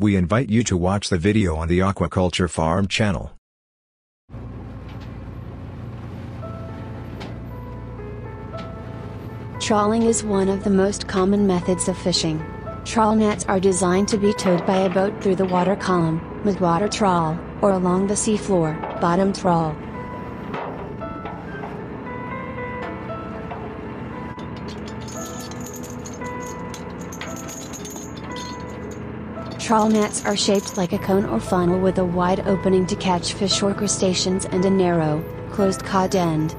We invite you to watch the video on the Aquaculture Farm channel. Trawling is one of the most common methods of fishing. Trawl nets are designed to be towed by a boat through the water column, midwater trawl, or along the seafloor, bottom trawl. Trawl nets are shaped like a cone or funnel with a wide opening to catch fish or crustaceans and a narrow, closed cod end.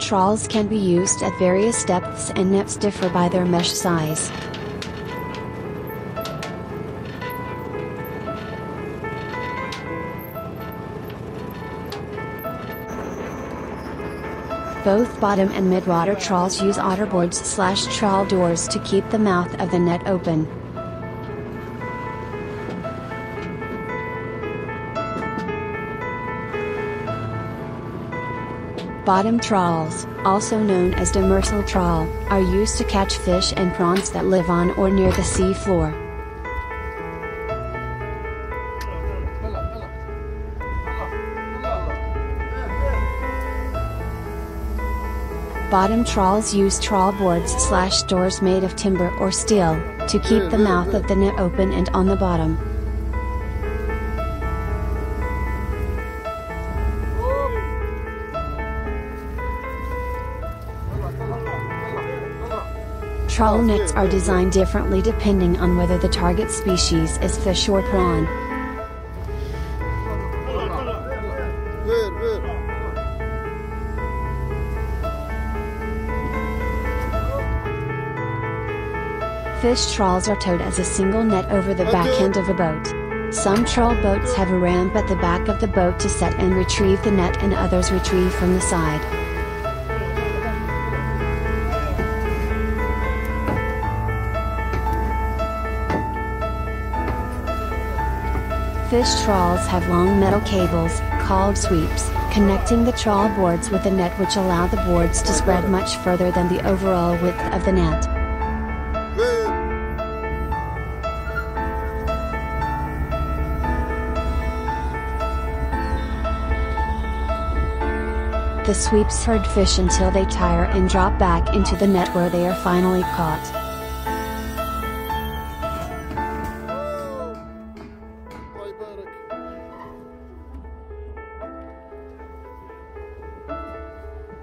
Trawls can be used at various depths and nets differ by their mesh size. Both bottom and midwater trawls use otterboards/trawl doors to keep the mouth of the net open. Bottom trawls, also known as demersal trawl, are used to catch fish and prawns that live on or near the sea floor. Bottom trawls use trawl boards/doors made of timber or steel, to keep the mouth of the net open and on the bottom. Trawl nets are designed differently depending on whether the target species is fish or prawn. Fish trawls are towed as a single net over the back end of a boat. Some trawl boats have a ramp at the back of the boat to set and retrieve the net, and others retrieve from the side. Fish trawls have long metal cables, called sweeps, connecting the trawl boards with the net, which allow the boards to spread much further than the overall width of the net. The sweeps herd fish until they tire and drop back into the net, where they are finally caught.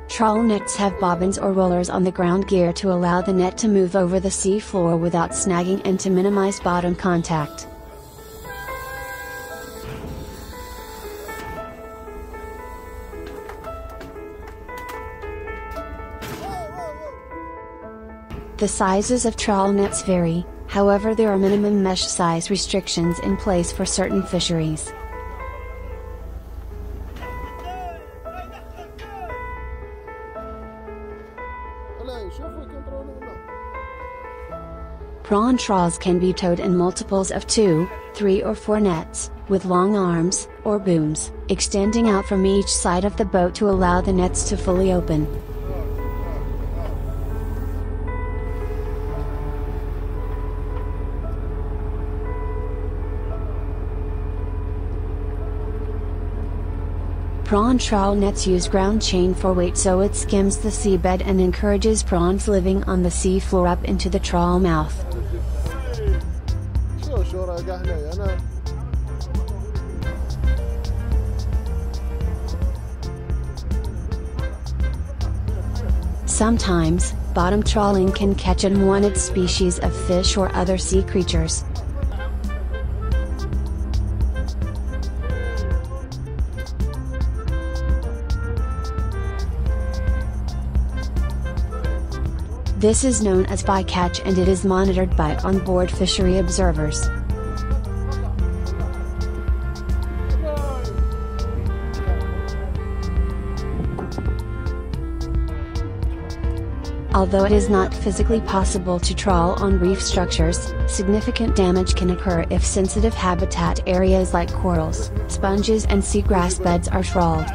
Trawl nets have bobbins or rollers on the ground gear to allow the net to move over the sea floor without snagging and to minimize bottom contact. The sizes of trawl nets vary, however there are minimum mesh size restrictions in place for certain fisheries. Prawn trawls can be towed in multiples of 2, 3 or 4 nets, with long arms, or booms, extending out from each side of the boat to allow the nets to fully open. Prawn trawl nets use ground chain for weight, so it skims the seabed and encourages prawns living on the sea floor up into the trawl mouth. Sometimes, bottom trawling can catch unwanted species of fish or other sea creatures. This is known as bycatch, and it is monitored by onboard fishery observers. Although it is not physically possible to trawl on reef structures, significant damage can occur if sensitive habitat areas like corals, sponges and seagrass beds are trawled.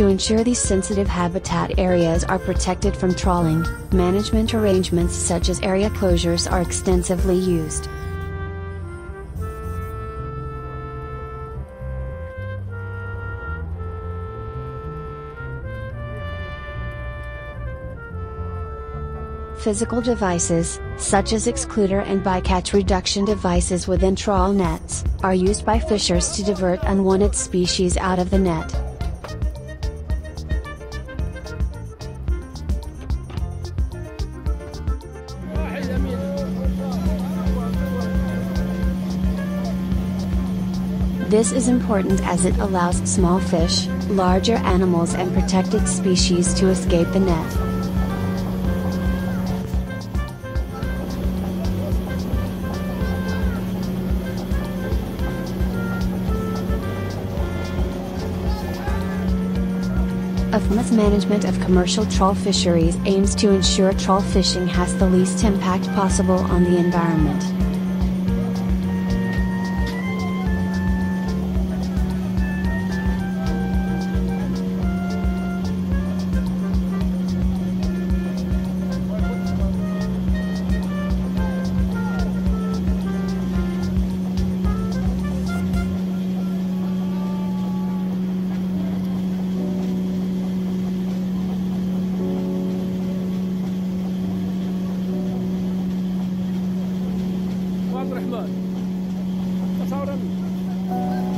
To ensure these sensitive habitat areas are protected from trawling, management arrangements such as area closures are extensively used. Physical devices, such as excluder and bycatch reduction devices within trawl nets, are used by fishers to divert unwanted species out of the net. This is important as it allows small fish, larger animals and protected species to escape the net. AFMA's management of commercial trawl fisheries aims to ensure trawl fishing has the least impact possible on the environment. That's how it is.